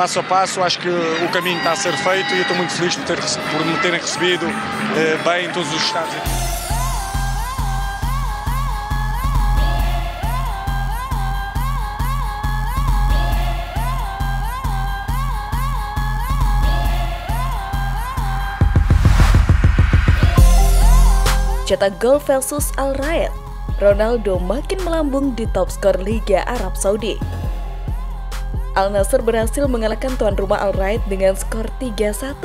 passo a passo, acho que o caminho está a ser feito e eu estou muito feliz por me terem recebido bem em todos os estádios. Cetak gol versus Al-Raed, Ronaldo makin melambung di top skor Liga Arab Saudi. Al-Nassr berhasil mengalahkan tuan rumah Al-Raed dengan skor 3-1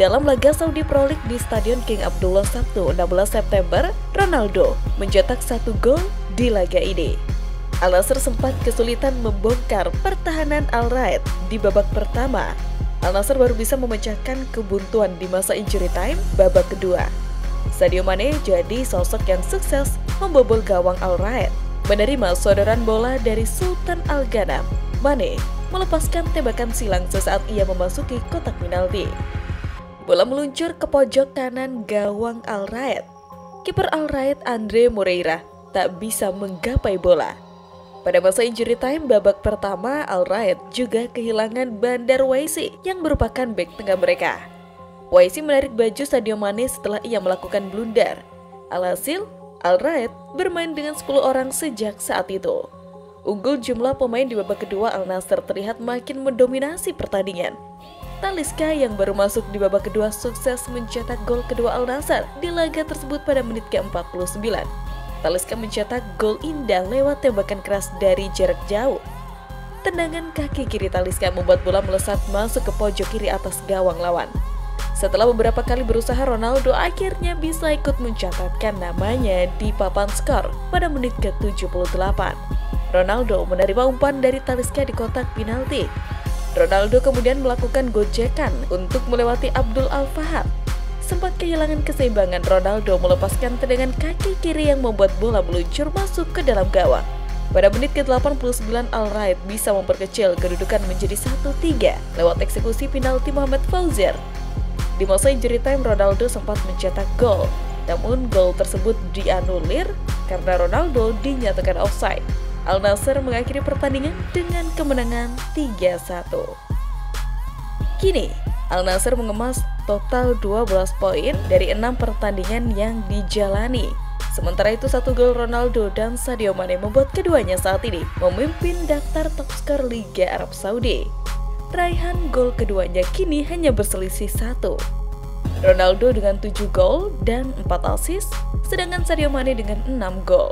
dalam laga Saudi Pro League di Stadion King Abdullah Sabtu 16 September. Ronaldo mencetak 1 gol di laga ini. Al-Nassr sempat kesulitan membongkar pertahanan Al-Raed di babak pertama. Al-Nassr baru bisa memecahkan kebuntuan di masa injury time babak kedua. Sadio Mane jadi sosok yang sukses membobol gawang Al-Raed. Menerima sodoran bola dari Sultan Al-Ghannam, Mane melepaskan tembakan silang sesaat ia memasuki kotak penalti. Bola meluncur ke pojok kanan gawang Al-Raed. Kiper Al-Raed Andre Moreira tak bisa menggapai bola. Pada masa injury time babak pertama, Al-Raed juga kehilangan bandar Waisi yang merupakan bek tengah mereka. Waisi menarik baju Sadio Mane setelah ia melakukan blunder. Alhasil, Al-Raed bermain dengan 10 orang sejak saat itu. Unggul jumlah pemain di babak kedua, Al-Nassr terlihat makin mendominasi pertandingan. Taliska yang baru masuk di babak kedua sukses mencetak gol kedua Al-Nassr di laga tersebut pada menit ke-49. Taliska mencetak gol indah lewat tembakan keras dari jarak jauh. Tendangan kaki kiri Taliska membuat bola melesat masuk ke pojok kiri atas gawang lawan. Setelah beberapa kali berusaha, Ronaldo akhirnya bisa ikut mencatatkan namanya di papan skor pada menit ke-78. Ronaldo menerima umpan dari Taliska di kotak penalti. Ronaldo kemudian melakukan gojekan untuk melewati Abdul Al-Fahad. Sempat kehilangan keseimbangan, Ronaldo melepaskan tendangan kaki kiri yang membuat bola meluncur masuk ke dalam gawang. Pada menit ke-89, Al-Raed bisa memperkecil kedudukan menjadi 1-3 lewat eksekusi penalti Muhammad Fauzir. Di masa injury time, Ronaldo sempat mencetak gol, namun gol tersebut dianulir karena Ronaldo dinyatakan offside. Al-Nassr mengakhiri pertandingan dengan kemenangan 3-1. Kini, Al-Nassr mengemas total 12 poin dari 6 pertandingan yang dijalani. Sementara itu, 1 gol Ronaldo dan Sadio Mane membuat keduanya saat ini memimpin daftar top skor Liga Arab Saudi. Raihan gol keduanya kini hanya berselisih 1. Ronaldo dengan 7 gol dan 4 assist, sedangkan Sadio Mane dengan 6 gol.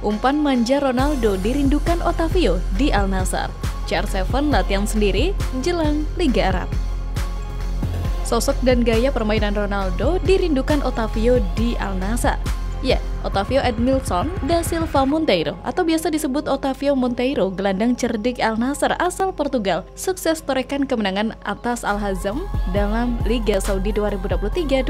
Umpan manja Ronaldo dirindukan Otavio di Al-Nassr. CR7 latihan sendiri jelang Liga Arab. Sosok dan gaya permainan Ronaldo dirindukan Otavio di Al-Nassr. Ya, Otavio Edmilson da Silva Monteiro atau biasa disebut Otavio Monteiro, gelandang cerdik Al-Nassr asal Portugal, sukses torehkan kemenangan atas Al-Hazm dalam Liga Saudi 2023-2024.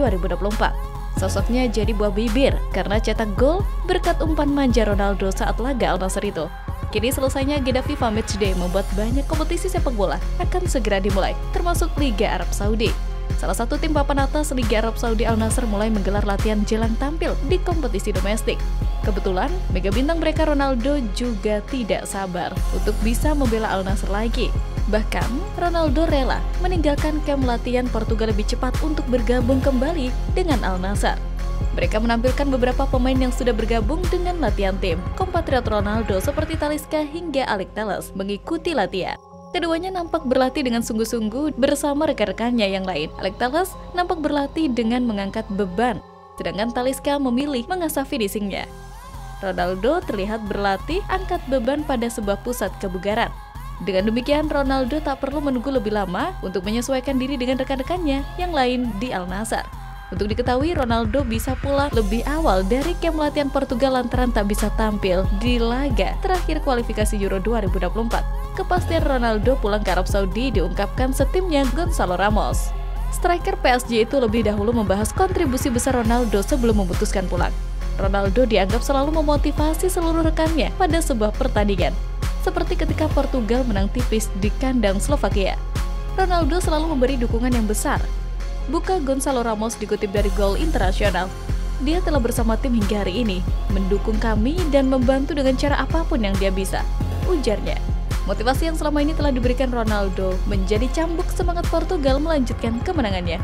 Sosoknya jadi buah bibir karena cetak gol berkat umpan manja Ronaldo saat laga Al-Nassr itu. Kini selesainya agenda FIFA Match Day membuat banyak kompetisi sepak bola akan segera dimulai, termasuk Liga Arab Saudi. Salah satu tim papan atas Liga Arab Saudi, Al-Nassr, mulai menggelar latihan jelang tampil di kompetisi domestik. Kebetulan, mega bintang mereka Ronaldo juga tidak sabar untuk bisa membela Al-Nassr lagi. Bahkan, Ronaldo rela meninggalkan kamp latihan Portugal lebih cepat untuk bergabung kembali dengan Al-Nassr. Mereka menampilkan beberapa pemain yang sudah bergabung dengan latihan tim. Kompatriot Ronaldo seperti Taliska hingga Aliek Teles mengikuti latihan. Keduanya nampak berlatih dengan sungguh-sungguh bersama rekan-rekannya yang lain. Aliek Teles nampak berlatih dengan mengangkat beban, sedangkan Taliska memilih mengasah finishingnya. Ronaldo terlihat berlatih angkat beban pada sebuah pusat kebugaran. Dengan demikian, Ronaldo tak perlu menunggu lebih lama untuk menyesuaikan diri dengan rekan-rekannya yang lain di Al-Nassr. Untuk diketahui, Ronaldo bisa pulang lebih awal dari kamp latihan Portugal lantaran tak bisa tampil di laga terakhir kualifikasi Euro 2024. Kepastian Ronaldo pulang ke Arab Saudi diungkapkan setimnya Gonçalo Ramos. Striker PSG itu lebih dahulu membahas kontribusi besar Ronaldo sebelum memutuskan pulang. Ronaldo dianggap selalu memotivasi seluruh rekannya pada sebuah pertandingan, seperti ketika Portugal menang tipis di kandang Slovakia. Ronaldo selalu memberi dukungan yang besar. Buka Gonçalo Ramos dikutip dari Gol Internasional. Dia telah bersama tim hingga hari ini, mendukung kami dan membantu dengan cara apapun yang dia bisa, ujarnya. Motivasi yang selama ini telah diberikan Ronaldo menjadi cambuk semangat Portugal melanjutkan kemenangannya.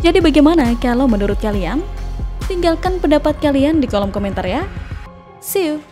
Jadi bagaimana kalau menurut kalian? Tinggalkan pendapat kalian di kolom komentar ya. See you!